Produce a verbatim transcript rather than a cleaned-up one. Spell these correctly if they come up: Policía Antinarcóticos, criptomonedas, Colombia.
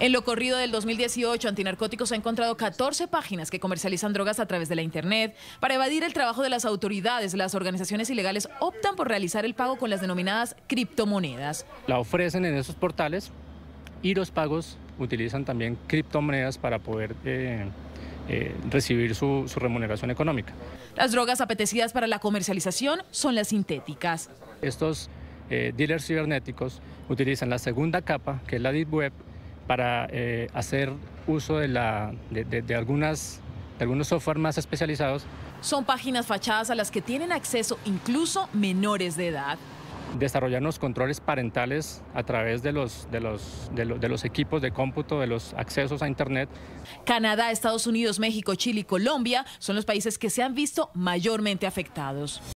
En lo corrido del dos mil dieciocho, Antinarcóticos ha encontrado catorce páginas que comercializan drogas a través de la Internet. Para evadir el trabajo de las autoridades, las organizaciones ilegales optan por realizar el pago con las denominadas criptomonedas. La ofrecen en esos portales y los pagos utilizan también criptomonedas para poder eh, eh, recibir su, su remuneración económica. Las drogas apetecidas para la comercialización son las sintéticas. Estos eh, dealers cibernéticos utilizan la segunda capa, que es la Deep Web, para eh, hacer uso de, la, de, de, de, algunas, de algunos software más especializados. Son páginas fachadas a las que tienen acceso incluso menores de edad. Desarrollar los controles parentales a través de los, de, los, de, los, de los equipos de cómputo, de los accesos a Internet. Canadá, Estados Unidos, México, Chile y Colombia son los países que se han visto mayormente afectados.